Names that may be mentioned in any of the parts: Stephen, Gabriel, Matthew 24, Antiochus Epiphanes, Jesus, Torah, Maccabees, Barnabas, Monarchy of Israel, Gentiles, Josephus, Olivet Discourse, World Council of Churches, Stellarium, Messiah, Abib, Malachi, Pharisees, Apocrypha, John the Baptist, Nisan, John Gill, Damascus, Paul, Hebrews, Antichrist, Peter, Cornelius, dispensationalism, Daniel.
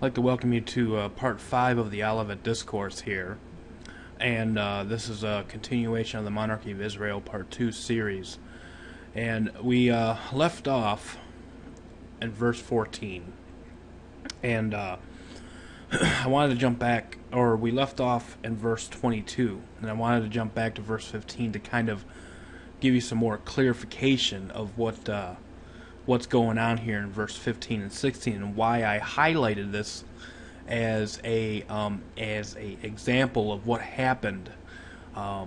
I'd like to welcome you to part 5 of the Olivet Discourse here, and this is a continuation of the Monarchy of Israel part 2 series, and we left off in verse 14, and I wanted to jump back, or we left off in verse 22, and I wanted to jump back to verse 15 to kind of give you some more clarification of what's going on here in verse 15 and 16, and why I highlighted this as a example of what happened at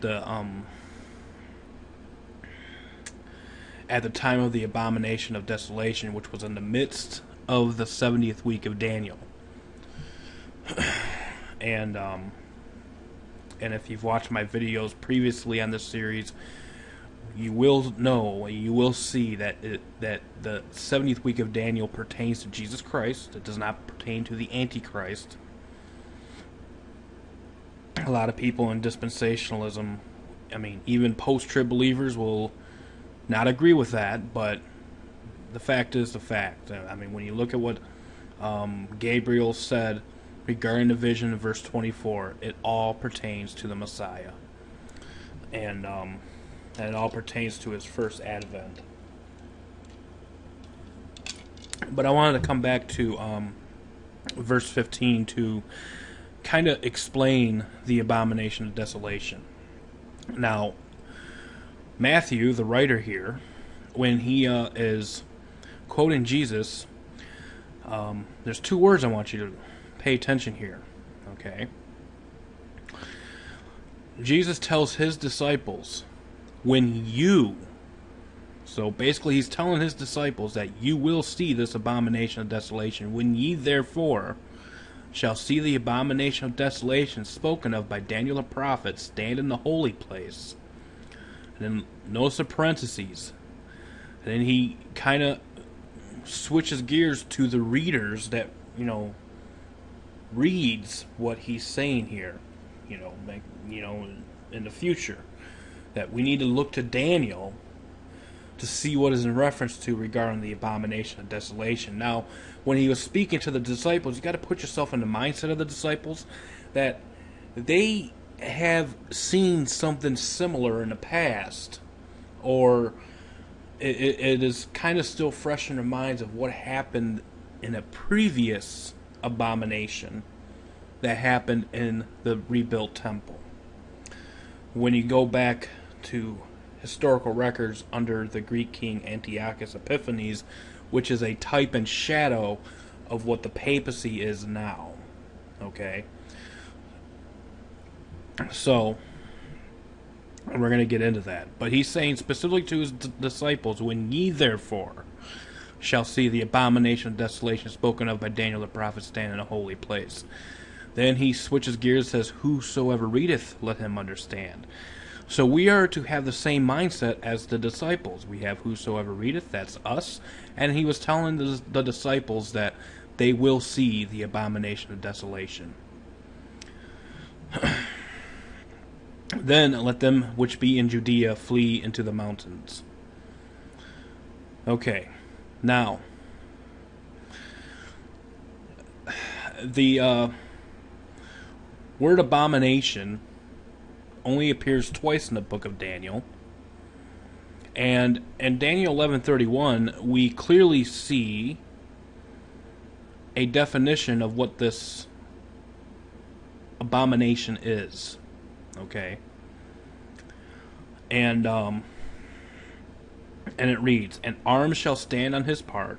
the time of the abomination of desolation, which was in the midst of the 70th week of Daniel. And if you've watched my videos previously on this series, you will know, you will see that the 70th week of Daniel pertains to Jesus Christ. It does not pertain to the Antichrist. A lot of people in dispensationalism, I mean, even post-trib believers will not agree with that, but the fact is the fact. I mean, when you look at what Gabriel said regarding the vision in verse 24, it all pertains to the Messiah. And it all pertains to his first advent. But I wanted to come back to verse 15 to kind of explain the abomination of desolation. Now, Matthew, the writer here, when he is quoting Jesus, there's two words I want you to pay attention here, okay? Jesus tells his disciples, when you, so basically he's telling his disciples that you will see this abomination of desolation. When ye therefore shall see the abomination of desolation spoken of by Daniel the prophet stand in the holy place. And then notice the parentheses. And then he kind of switches gears to the readers that, you know, reads what he's saying here, you know, like, you know, in the future. That we need to look to Daniel to see what is in reference to regarding the abomination of desolation. Now, when he was speaking to the disciples, you got to put yourself in the mindset of the disciples that they have seen something similar in the past, or it is kind of still fresh in their minds of what happened in a previous abomination that happened in the rebuilt temple. When you go back to historical records under the Greek king Antiochus Epiphanes, which is a type and shadow of what the papacy is now, okay? So, we're going to get into that. But he's saying specifically to his disciples, when ye therefore shall see the abomination of desolation spoken of by Daniel the prophet stand in a holy place. Then he switches gears and says, whosoever readeth, let him understand. So we are to have the same mindset as the disciples. We have whosoever readeth, that's us. And he was telling the disciples that they will see the abomination of desolation. Then let them which be in Judea flee into the mountains. Okay, now, the word abomination only appears twice in the book of Daniel, and in Daniel 11:31 we clearly see a definition of what this abomination is, okay? And it reads, "An arm shall stand on his part,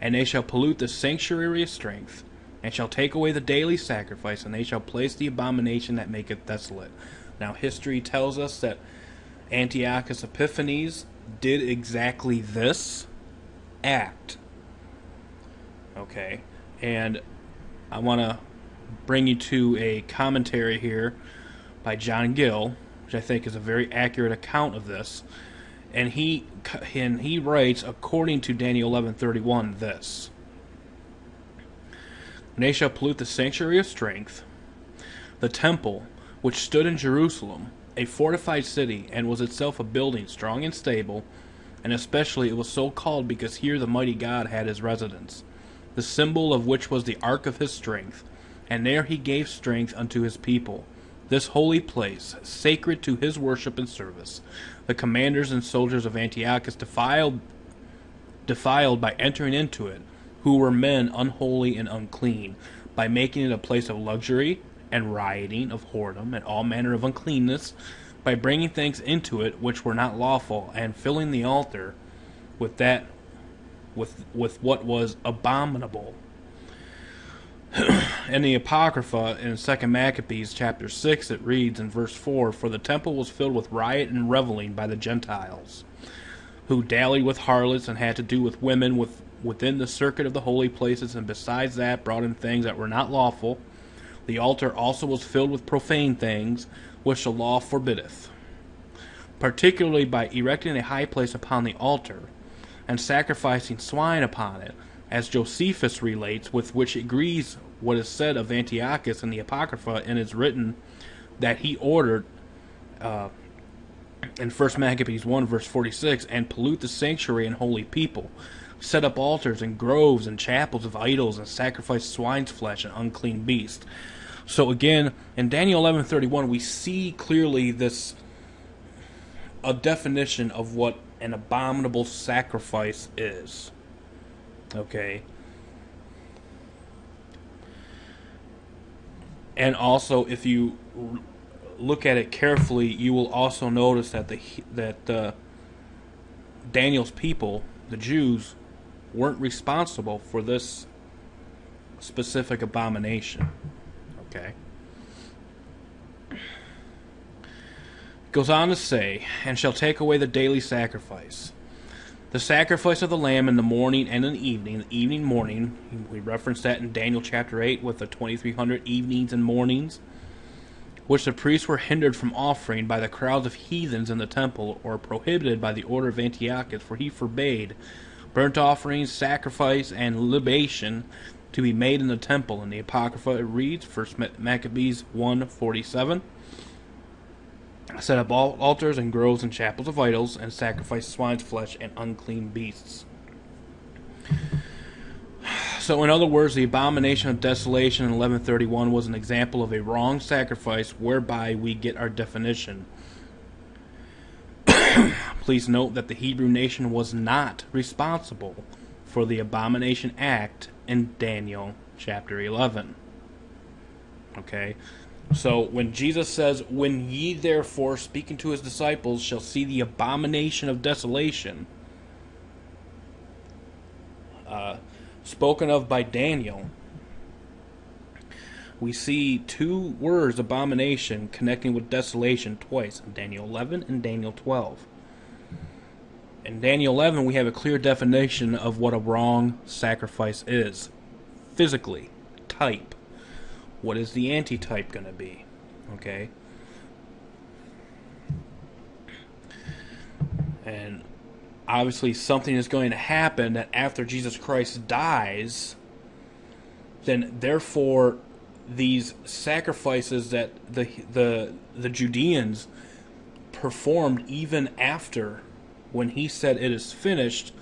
and they shall pollute the sanctuary of strength, and shall take away the daily sacrifice, and they shall place the abomination that maketh desolate." Now, history tells us that Antiochus Epiphanes did exactly this act. Okay, and I want to bring you to a commentary here by John Gill, which I think is a very accurate account of this. And he writes, according to Daniel 11:31, this: "And they shall pollute the sanctuary of strength, the temple, which stood in Jerusalem, a fortified city, and was itself a building strong and stable, and especially it was so called because here the mighty God had his residence, the symbol of which was the ark of his strength, and there he gave strength unto his people, this holy place, sacred to his worship and service. The commanders and soldiers of Antiochus defiled by entering into it, who were men unholy and unclean, by making it a place of luxury and rioting, of whoredom, and all manner of uncleanness, by bringing things into it which were not lawful, and filling the altar with what was abominable. In the Apocrypha, in 2 Maccabees chapter 6, it reads in verse 4, "For the temple was filled with riot and reveling by the Gentiles, who dallied with harlots and had to do with women within the circuit of the holy places, and besides that brought in things that were not lawful. The altar also was filled with profane things, which the law forbiddeth, particularly by erecting a high place upon the altar, and sacrificing swine upon it, as Josephus relates, with which agrees what is said of Antiochus in the Apocrypha, and is written that he ordered, in 1 Maccabees 1, verse 46, and pollute the sanctuary and holy people, set up altars and groves and chapels of idols, and sacrifice swine's flesh and unclean beasts." So again, in Daniel 11:31, we see clearly this a definition of what an abominable sacrifice is. Okay. And also, if you look at it carefully, you will also notice that Daniel's people, the Jews, weren't responsible for this specific abomination. Okay. It goes on to say, "And shall take away the daily sacrifice, the sacrifice of the lamb in the morning and in the evening morning." We reference that in Daniel chapter 8 with the 2300 evenings and mornings, "which the priests were hindered from offering by the crowds of heathens in the temple, or prohibited by the order of Antiochus, for he forbade burnt offerings, sacrifice, and libation to be made in the temple." In the Apocrypha it reads, 1 Maccabees 1:47, "Set up all altars and groves and chapels of idols, and sacrifice swine's flesh and unclean beasts." So in other words, the abomination of desolation in 11:31 was an example of a wrong sacrifice, whereby we get our definition. Please note that the Hebrew nation was not responsible for the abomination act in Daniel chapter 11. Okay, so when Jesus says, "When ye therefore," speaking to his disciples, "shall see the abomination of desolation," spoken of by Daniel, we see two words, abomination, connecting with desolation twice, in Daniel 11 and Daniel 12. In Daniel 11, we have a clear definition of what a wrong sacrifice is. Physically, type. What is the antitype going to be? Okay. And obviously something is going to happen that after Jesus Christ dies, then therefore these sacrifices that the Judeans performed even after, when he said it is finished,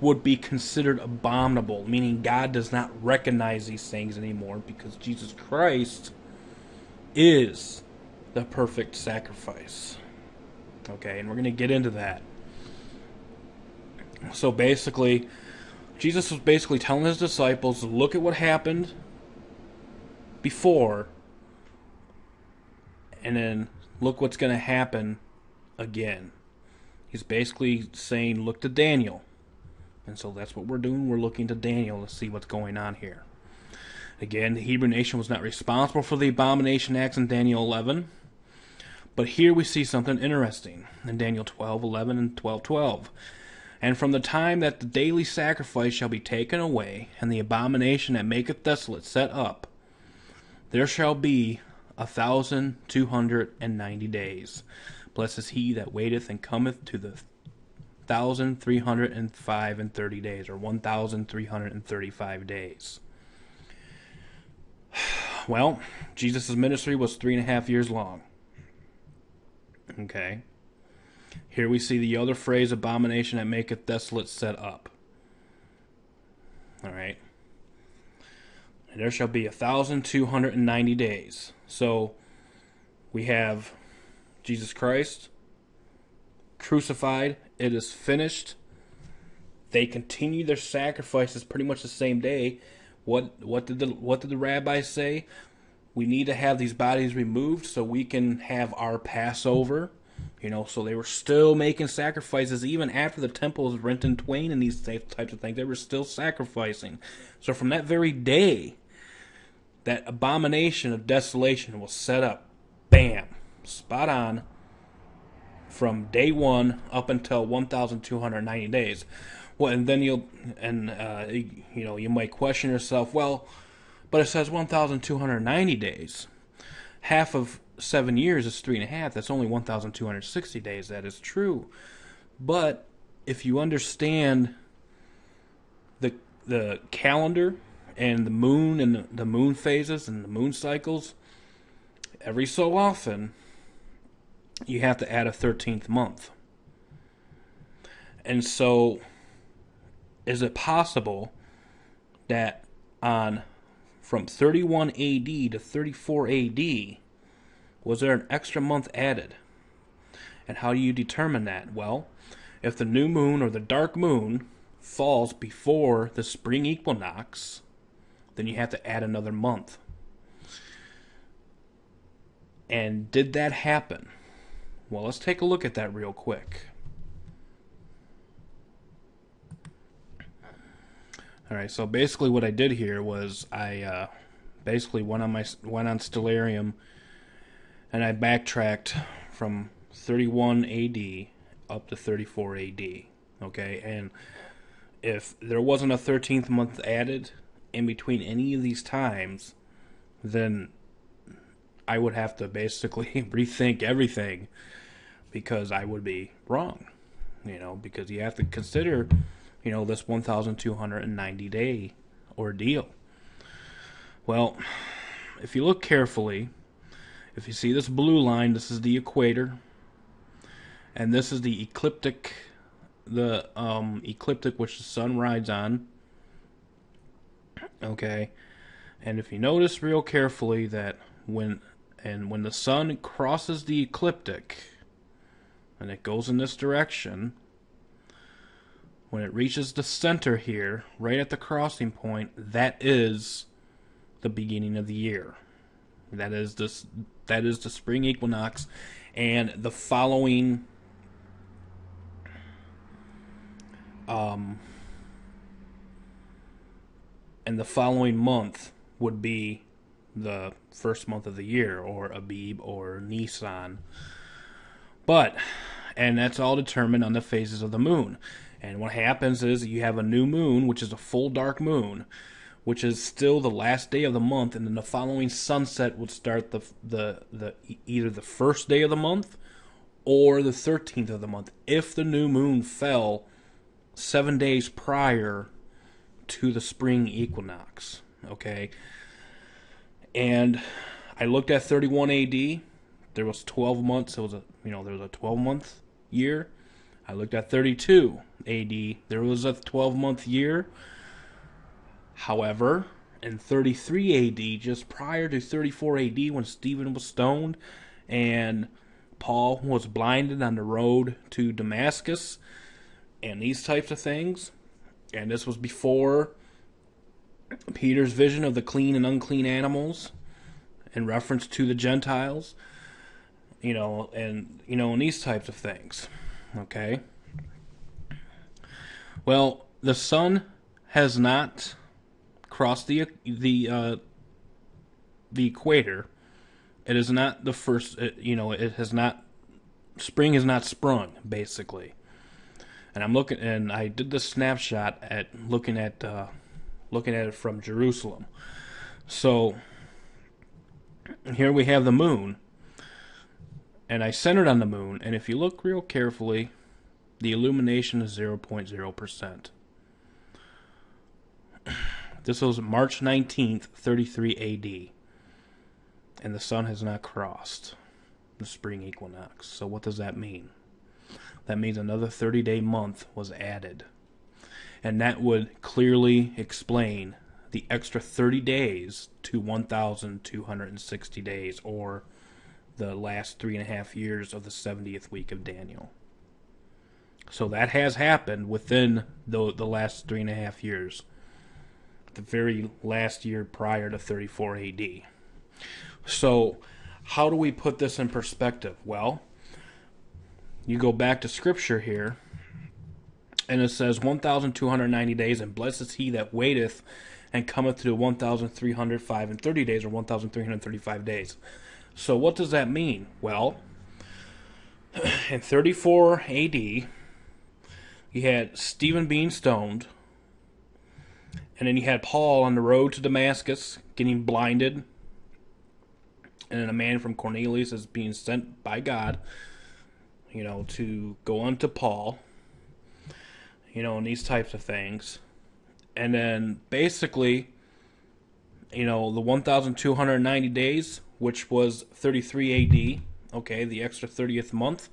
would be considered abominable, meaning God does not recognize these things anymore, because Jesus Christ is the perfect sacrifice. Okay, and we're going to get into that. So basically, Jesus was basically telling his disciples, look at what happened before, and then look what's going to happen again. He's basically saying, look to Daniel. And so that's what we're doing. We're looking to Daniel to see what's going on here. Again, the Hebrew nation was not responsible for the abomination acts in Daniel 11. But here we see something interesting in Daniel 12:11 and 12:12. "And from the time that the daily sacrifice shall be taken away, and the abomination that maketh desolate set up, there shall be 1,290 days. Blessed is he that waiteth and cometh to the 1,335 days, or 1,335 days. Well, Jesus' ministry was 3.5 years long. Okay. Here we see the other phrase, abomination that maketh desolate, set up. All right. And there shall be 1,290 days. So we have Jesus Christ crucified. It is finished. They continue their sacrifices pretty much the same day. What did the rabbis say? We need to have these bodies removed so we can have our Passover. You know, so they were still making sacrifices even after the temple was rent in twain and these types of things. They were still sacrificing. So from that very day, that abomination of desolation was set up. Bam. Spot on. From day one up until 1,290 days. Well, and then you might question yourself, well, but it says 1,290 days. Half of 7 years is 3.5. That's only 1,260 days. That is true. But if you understand the calendar and the moon and the moon phases and the moon cycles, every so often you have to add a 13th month. And so is it possible that from 31 AD to 34 AD, was there an extra month added? And how do you determine that? Well, if the new moon or the dark moon falls before the spring equinox, then you have to add another month. And did that happen? Well, let's take a look at that real quick. Alright, so basically what I did here was I basically went on Stellarium and I backtracked from 31 AD up to 34 AD. Okay, and if there wasn't a 13th month added in between any of these times, then I would have to basically rethink everything because I would be wrong. You know, because you have to consider, you know, this 1,290 day ordeal. Well, if you look carefully, if you see this blue line, this is the equator, and this is the ecliptic, which the sun rides on. Okay, and if you notice real carefully that when the sun crosses the ecliptic and it goes in this direction, when it reaches the center here, right at the crossing point, that is the beginning of the year. That is the spring equinox, and the following month would be the first month of the year, or Abib or Nisan. But and that's all determined on the phases of the moon. And what happens is you have a new moon, which is a full dark moon, which is still the last day of the month, and then the following sunset would start the either the first day of the month or the 13th of the month, if the new moon fell 7 days prior to the spring equinox. Okay, and I looked at 31 AD. There was 12 months. It was a 12-month year. I looked at 32 AD. There was a 12-month year. However, in 33 AD, just prior to 34 AD, when Stephen was stoned and Paul was blinded on the road to Damascus and these types of things, and this was before Peter's vision of the clean and unclean animals in reference to the Gentiles, and these types of things. Okay. Well, the sun has not crossed the equator. It is not the first. It has not. Spring is not sprung, basically. And I'm looking, and I did the snapshot looking at it from Jerusalem. So here we have the moon. And I centered on the moon, and if you look real carefully, the illumination is 0.0%. This was March 19th, 33 AD, and the sun has not crossed the spring equinox. So what does that mean? That means another 30-day month was added. And that would clearly explain the extra 30 days to 1,260 days, or the last 3.5 years of the 70th week of Daniel. So that has happened within the last 3.5 years, the very last year prior to 34 AD. So how do we put this in perspective? Well, you go back to Scripture here, and it says 1,290 days, and blessed is he that waiteth and cometh to 1,305 and 30 days, or 1,335 days. So what does that mean? Well, in 34 AD, you had Stephen being stoned, and then you had Paul on the road to Damascus getting blinded, and then a man from Cornelius is being sent by God, you know, to go unto Paul, you know, and these types of things. And then basically, you know, the 1,290 days, which was 33 AD, okay, the extra 30th month,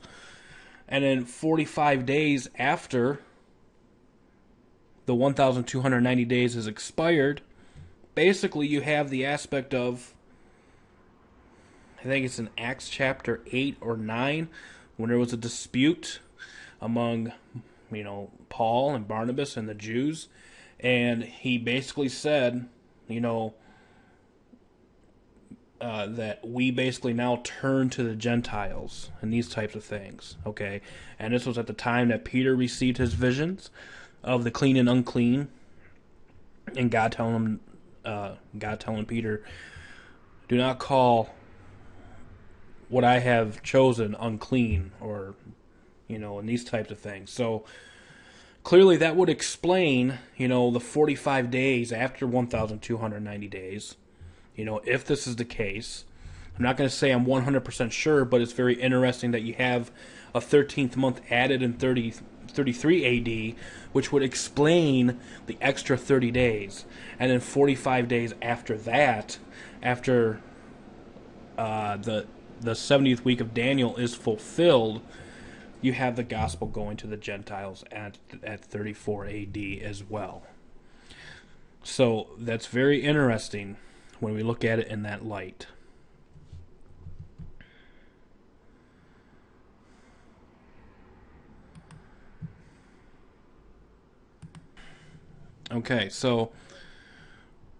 and then 45 days after the 1,290 days is expired, basically you have the aspect of, I think it's in Acts chapter 8 or 9, when there was a dispute among, you know, Paul and Barnabas and the Jews, and he basically said, you know, that we basically now turn to the Gentiles and these types of things, okay? And this was at the time that Peter received his visions of the clean and unclean, and God telling him, God telling Peter, do not call what I have chosen unclean, or, you know, and these types of things. So clearly that would explain, you know, the 45 days after 1,290 days. You know, if this is the case, I'm not going to say I'm 100% sure, but it's very interesting that you have a 13th month added in 33 AD, which would explain the extra 30 days. And then 45 days after that, after the 70th week of Daniel is fulfilled, you have the gospel going to the Gentiles at 34 AD as well. So that's very interesting when we look at it in that light. Okay, so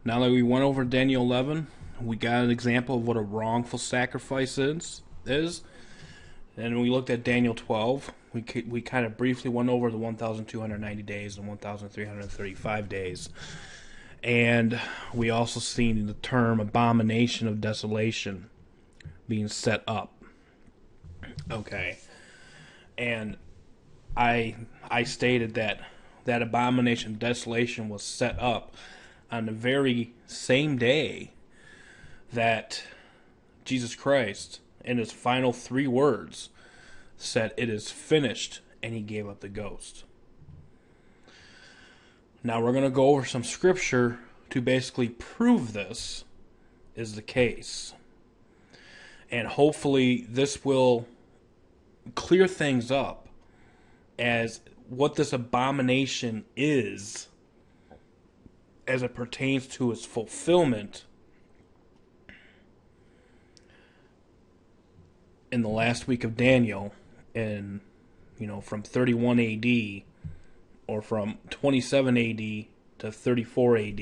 now that we went over Daniel 11, we got an example of what a wrongful sacrifice is. And we looked at Daniel 12. We kind of briefly went over the 1,290 days and 1,335 days. And we also seen the term abomination of desolation being set up. Okay. And I stated that that abomination of desolation was set up on the very same day that Jesus Christ, in his final 3 words, said, "It is finished," and he gave up the ghost. Now we're going to go over some scripture to basically prove this is the case. And hopefully this will clear things up as what this abomination is as it pertains to its fulfillment in the last week of Daniel, and, you know, from 31 AD, or from 27 AD to 34 AD.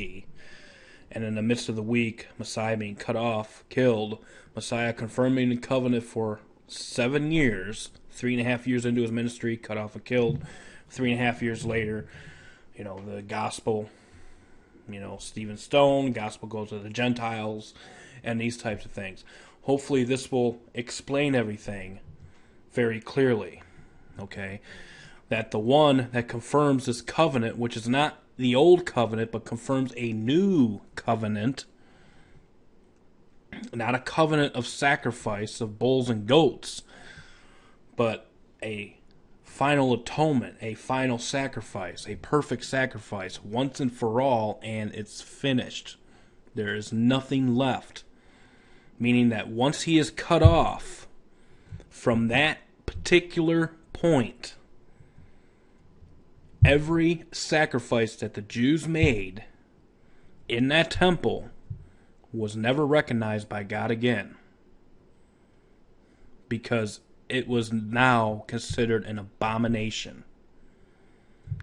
And in the midst of the week, Messiah being cut off, killed, Messiah confirming the covenant for 7 years, 3.5 years into his ministry, cut off and killed. 3.5 years later, you know, the gospel, you know, Stephen Stone, gospel goes to the Gentiles, and these types of things. Hopefully this will explain everything very clearly, okay? That the one that confirms this covenant, which is not the old covenant, but confirms a new covenant, not a covenant of sacrifice of bulls and goats, but a final atonement, a final sacrifice, a perfect sacrifice, once and for all, and it's finished. There is nothing left. Meaning that once he is cut off from that particular point, every sacrifice that the Jews made in that temple was never recognized by God again, because it was now considered an abomination,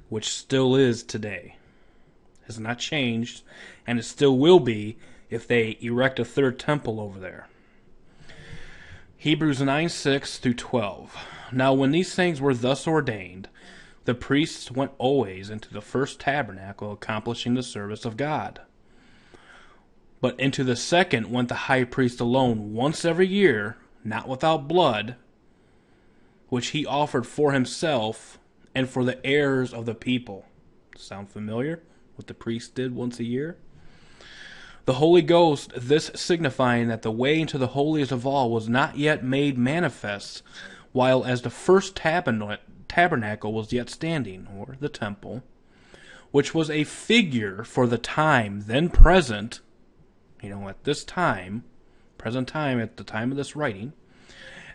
which still is today. It has not changed, and it still will be if they erect a third temple over there. Hebrews 9:6-12. Now when these things were thus ordained, the priests went always into the first tabernacle, accomplishing the service of God. But into the second went the high priest alone once every year, not without blood, which he offered for himself and for the heirs of the people. Sound familiar? What the priest did once a year? The Holy Ghost, this signifying that the way into the holiest of all was not yet made manifest, while as the first tabernacle was yet standing, or the temple, which was a figure for the time then present, at this time, present time at the time of this writing,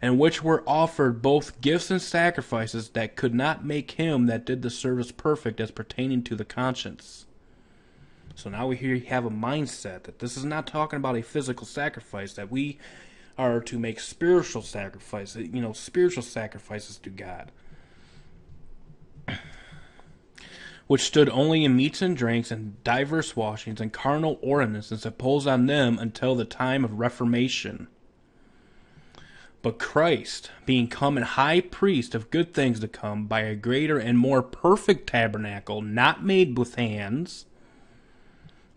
and which were offered both gifts and sacrifices that could not make him that did the service perfect as pertaining to the conscience. So now we here have a mindset that this is not talking about a physical sacrifice, that we are to make spiritual sacrifices, spiritual sacrifices to God, which stood only in meats and drinks and diverse washings and carnal ordinances imposed on them until the time of Reformation. But Christ, being come and high priest of good things to come, by a greater and more perfect tabernacle, not made with hands,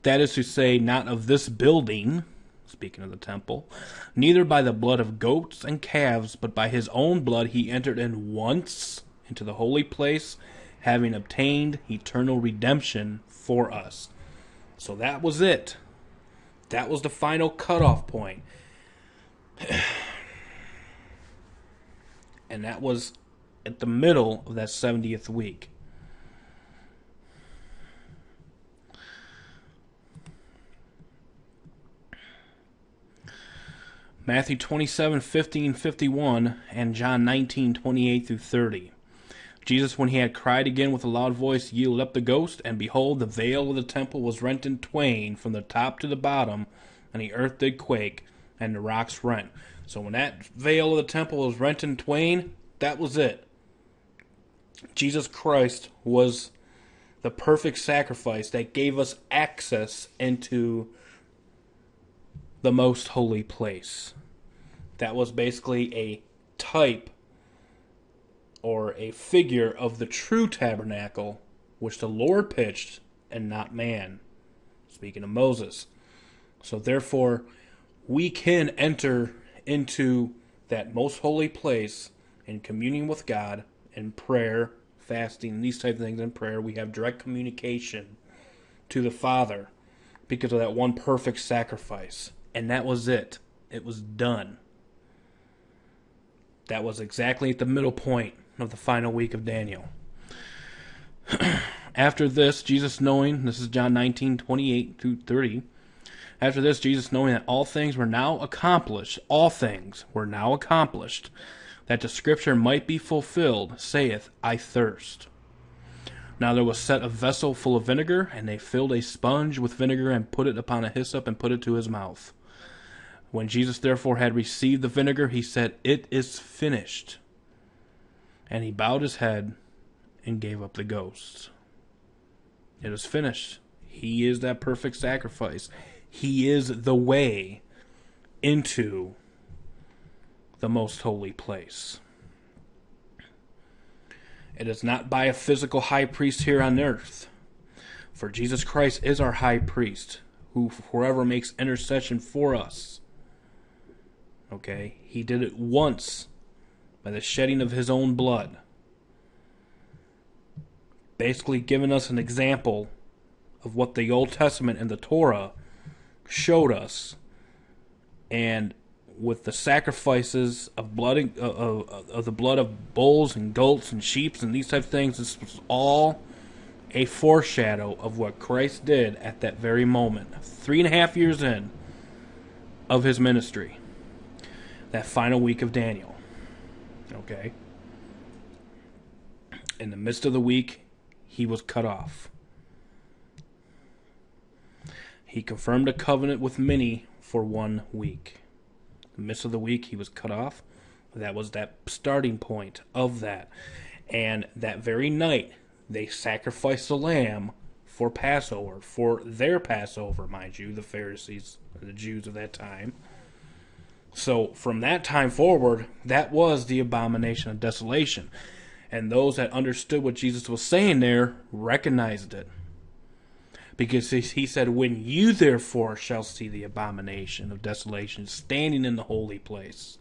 that is to say, not of this building, speaking of the temple, neither by the blood of goats and calves, but by his own blood he entered in once into the holy place, having obtained eternal redemption for us. So that was it. That was the final cutoff point. And that was at the middle of that 70th week. Matthew 27:15-51 and John 19:28-30. Jesus, when he had cried again with a loud voice, yielded up the ghost, and behold, the veil of the temple was rent in twain from the top to the bottom, and the earth did quake, and the rocks rent. So when that veil of the temple was rent in twain, that was it. Jesus Christ was the perfect sacrifice that gave us access into the most holy place. That was basically a type or a figure of the true tabernacle, which the Lord pitched and not man, speaking of Moses. So therefore, we can enter into that most holy place in communion with God, in prayer, fasting, these type of things. In prayer, we have direct communication to the Father because of that one perfect sacrifice. And that was it. It was done. That was exactly at the middle point of the final week of Daniel. After this, Jesus knowing, this is John 19:28-30. After this, Jesus knowing that all things were now accomplished, that the scripture might be fulfilled, saith, I thirst. Now there was set a vessel full of vinegar, and they filled a sponge with vinegar and put it upon a hyssop and put it to his mouth. When Jesus therefore had received the vinegar, he said, It is finished. And he bowed his head and gave up the ghost. It is finished. He is that perfect sacrifice. He is the way into the most holy place. It is not by a physical high priest here on earth, for Jesus Christ is our high priest, who forever makes intercession for us. Okay, he did it once by the shedding of his own blood, basically giving us an example of what the Old Testament and the Torah showed us, and with the sacrifices of blood, of the blood of bulls and goats and sheep and these type of things, this was all a foreshadow of what Christ did at that very moment, 3.5 years in of his ministry, that final week of Daniel. Okay, in the midst of the week, he was cut off. He confirmed a covenant with many for 1 week. In the midst of the week, he was cut off. That was that starting point of that. And that very night, they sacrificed a lamb for Passover, for their Passover, mind you, the Pharisees, the Jews of that time. So from that time forward, that was the abomination of desolation. And those that understood what Jesus was saying there recognized it. Because he said, when you therefore shall see the abomination of desolation standing in the holy place.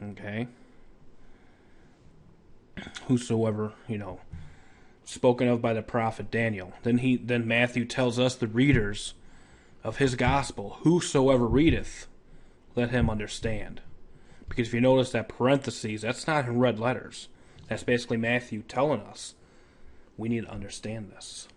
Okay. Whosoever, you know, spoken of by the prophet Daniel. Then Matthew tells us, the readers of his gospel, whosoever readeth, let him understand. Because if you notice that parentheses, that's not in red letters. That's basically Matthew telling us, we need to understand this.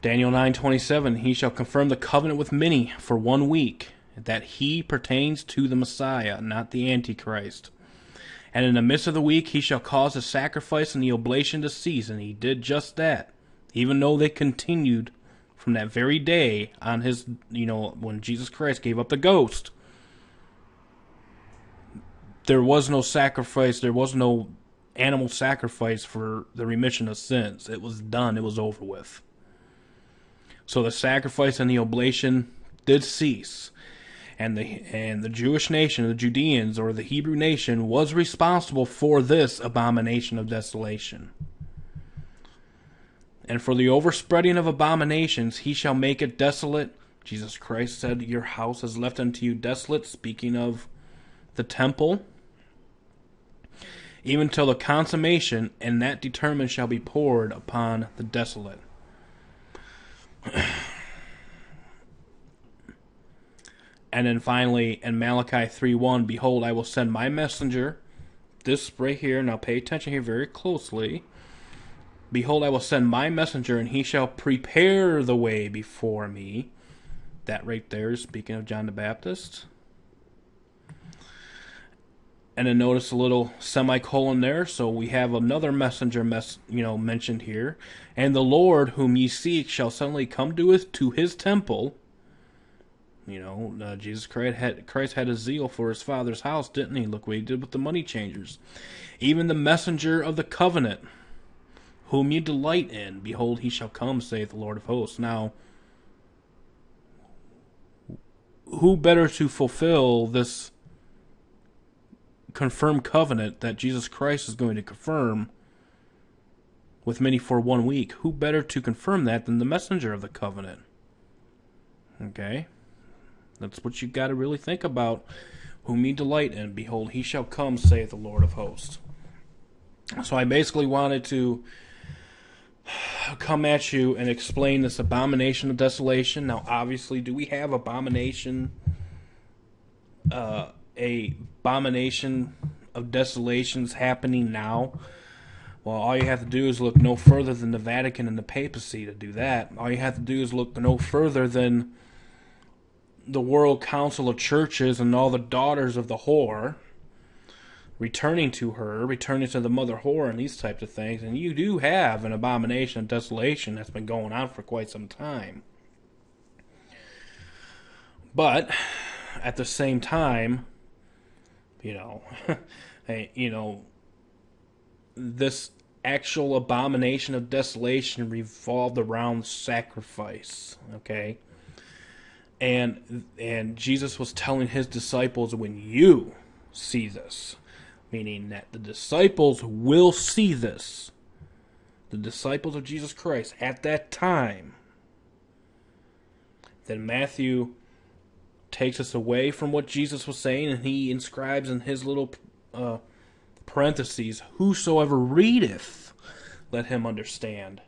Daniel 9:27, he shall confirm the covenant with many for 1 week, that he pertains to the Messiah, not the Antichrist. And in the midst of the week, he shall cause the sacrifice and the oblation to cease. And he did just that, even though they continued from that very day on his, you know, when Jesus Christ gave up the ghost. There was no sacrifice. There was no animal sacrifice for the remission of sins. It was done. It was over with. So the sacrifice and the oblation did cease. And the Jewish nation, the Judeans, or the Hebrew nation, was responsible for this abomination of desolation. And for the overspreading of abominations, he shall make it desolate. Jesus Christ said, your house is left unto you desolate, speaking of the temple, even till the consummation, and that determined shall be poured upon the desolate. And then finally, in Malachi 3:1, behold, I will send my messenger. This right here, now pay attention here very closely. Behold, I will send my messenger, and he shall prepare the way before me. That right there is speaking of John the Baptist. And then notice a little semicolon there. So we have another messenger mentioned here. And the Lord whom ye seek shall suddenly come to his temple. You know, Jesus Christ had a zeal for his Father's house, didn't he? Look what he did with the money changers. Even the messenger of the covenant, whom ye delight in, behold, he shall come, saith the Lord of hosts. Now, who better to fulfill this confirmed covenant that Jesus Christ is going to confirm with many for 1 week? Who better to confirm that than the messenger of the covenant? Okay? That's what you got to really think about. Whom ye delight in, behold, he shall come, saith the Lord of hosts. So I basically wanted to come at you and explain this abomination of desolation. Now, obviously, do we have abomination of desolations happening now? Well, all you have to do is look no further than the Vatican and the papacy to do that. All you have to do is look no further than the World Council of Churches and all the daughters of the whore returning to her, returning to the mother whore and these types of things. And you do have an abomination of desolation that's been going on for quite some time. But at the same time, you know, this actual abomination of desolation revolved around sacrifice, okay? And Jesus was telling his disciples, when you see this, meaning that the disciples will see this. The disciples of Jesus Christ at that time. Then Matthew takes us away from what Jesus was saying, and he inscribes in his little parentheses, whosoever readeth, let him understand.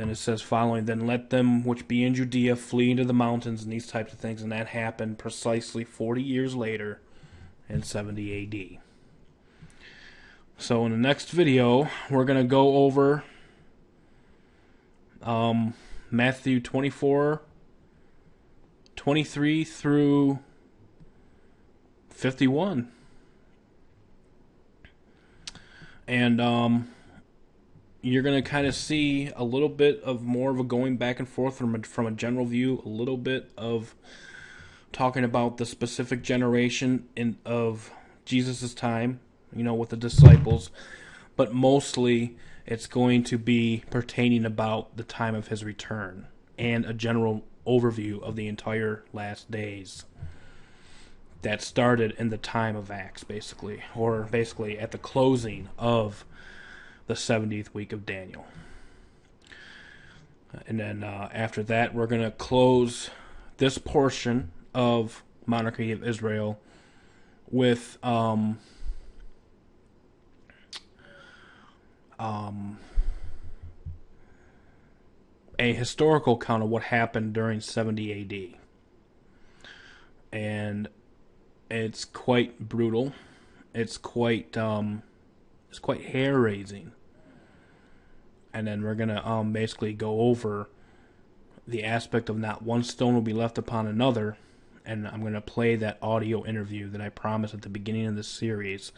And it says following, then let them which be in Judea flee into the mountains and these types of things. And that happened precisely 40 years later in 70 AD. So in the next video, we're going to go over Matthew 24, 23 through 51. And you're going to kind of see a little bit of more of a going back and forth from a general view, a little bit of talking about the specific generation of Jesus' time, you know, with the disciples, but mostly it's going to be pertaining about the time of his return and a general overview of the entire last days that started in the time of Acts, basically, or basically at the closing of the 70th week of Daniel. And then after that, we're going to close this portion of Monarchy of Israel with a historical account of what happened during 70 AD. And it's quite brutal. It's quite hair-raising. And then we're going to basically go over the aspect of not one stone will be left upon another. And I'm going to play that audio interview that I promised at the beginning of this series.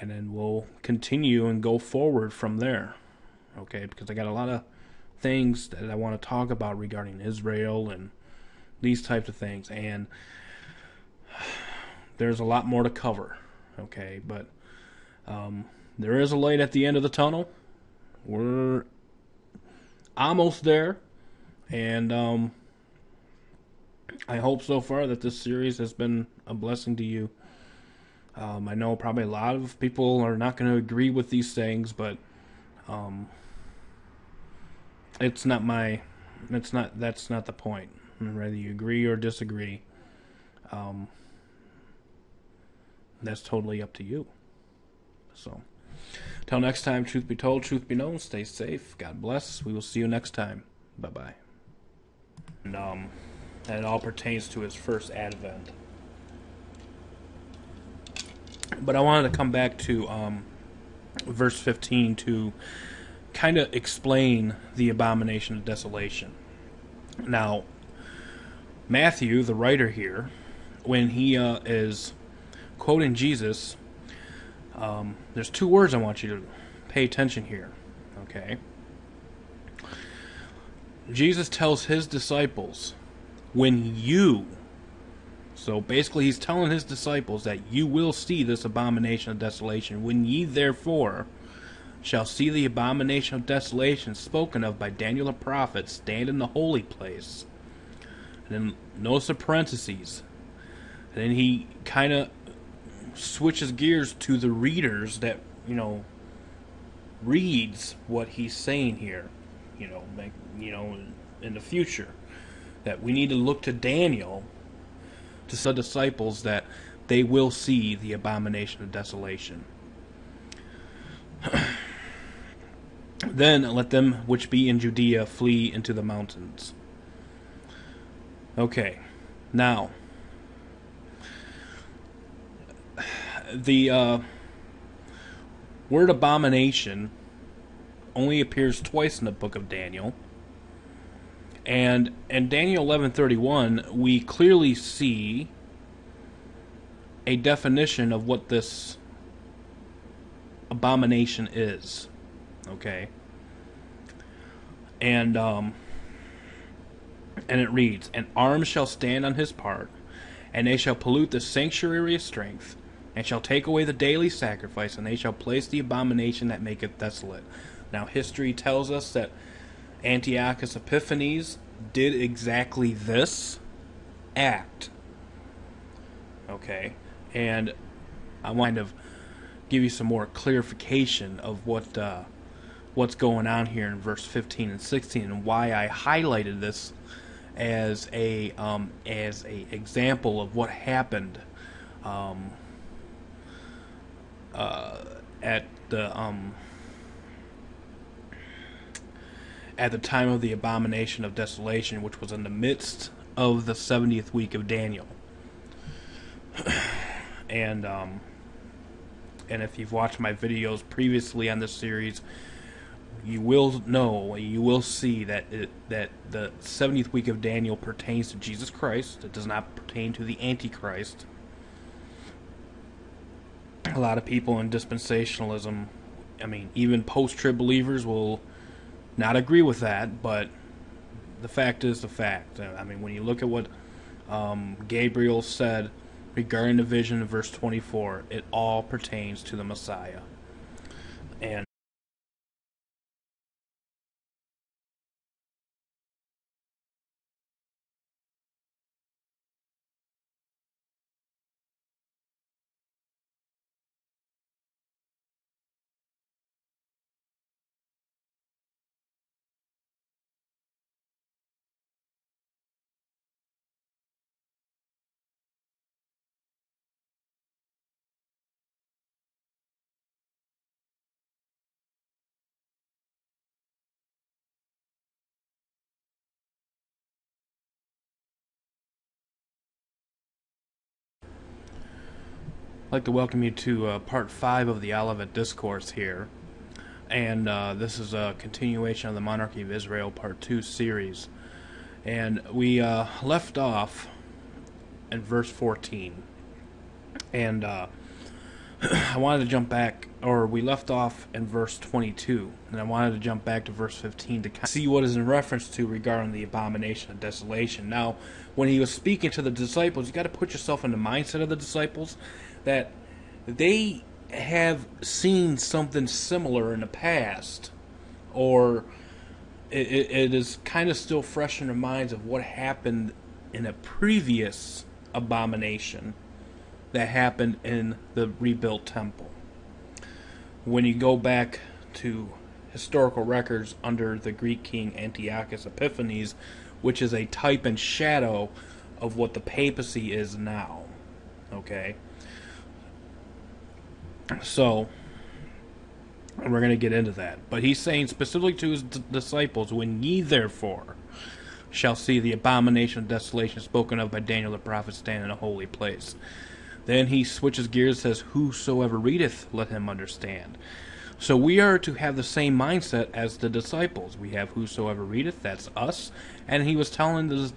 And then we'll continue and go forward from there. Okay, because I got a lot of things that I want to talk about regarding Israel and these types of things. And there's a lot more to cover. Okay, but there is a light at the end of the tunnel. We're almost there. And I hope so far that this series has been a blessing to you. I know probably a lot of people are not going to agree with these things, but that's not the point. Whether you agree or disagree, that's totally up to you. So, till next time, truth be told, truth be known, stay safe, God bless, we will see you next time. Bye-bye. And that all pertains to his first advent. But I wanted to come back to verse 15 to kind of explain the abomination of desolation. Now, Matthew, the writer here, when he is quoting Jesus, there's two words I want you to pay attention here. Okay, Jesus tells his disciples, when you... So basically he's telling his disciples that you will see this abomination of desolation. When ye therefore shall see the abomination of desolation spoken of by Daniel the prophet stand in the holy place. And then notice the parentheses. And then he kind of switches gears to the readers that, you know, reads what he's saying here, in the future. That we need to look to Daniel to the disciples that they will see the abomination of desolation. Then let them which be in Judea flee into the mountains. Okay, now the word abomination only appears twice in the book of Daniel. And in Daniel 11:31, we clearly see a definition of what this abomination is. Okay? And it reads, "An arm shall stand on his part, and they shall pollute the sanctuary of strength, and shall take away the daily sacrifice, and they shall place the abomination that maketh desolate." Now, history tells us that Antiochus Epiphanes did exactly this act. Okay, and I want to give you some more clarification of what's going on here in verse 15 and 16, and why I highlighted this as a example of what happened at the time of the abomination of desolation, which was in the midst of the 70th week of Daniel. And if you've watched my videos previously on this series, you will know, you will see that the 70th week of Daniel pertains to Jesus Christ. It does not pertain to the Antichrist. a lot of people in dispensationalism, I mean, even post-trib believers will not agree with that, but the fact is the fact. I mean, when you look at what Gabriel said regarding the vision in verse 24, it all pertains to the Messiah. And I'd like to welcome you to part 5 of the Olivet Discourse here, and this is a continuation of the Monarchy of Israel part 2 series, and we left off in verse 14, and I wanted to jump back, or we left off in verse 22, and I wanted to jump back to verse 15 to see what is in reference to regarding the abomination of desolation. Now, when he was speaking to the disciples, you got to put yourself in the mindset of the disciples, that they have seen something similar in the past, or it is kind of still fresh in their minds of what happened in a previous abomination that happened in the rebuilt temple. When you go back to historical records under the Greek king Antiochus Epiphanes, which is a type and shadow of what the papacy is now, okay? So, we're going to get into that. But he's saying specifically to his disciples, "When ye therefore shall see the abomination of desolation spoken of by Daniel the prophet stand in a holy place." Then he switches gears and says, "Whosoever readeth, let him understand." So we are to have the same mindset as the disciples. We have whosoever readeth, that's us. And he was telling the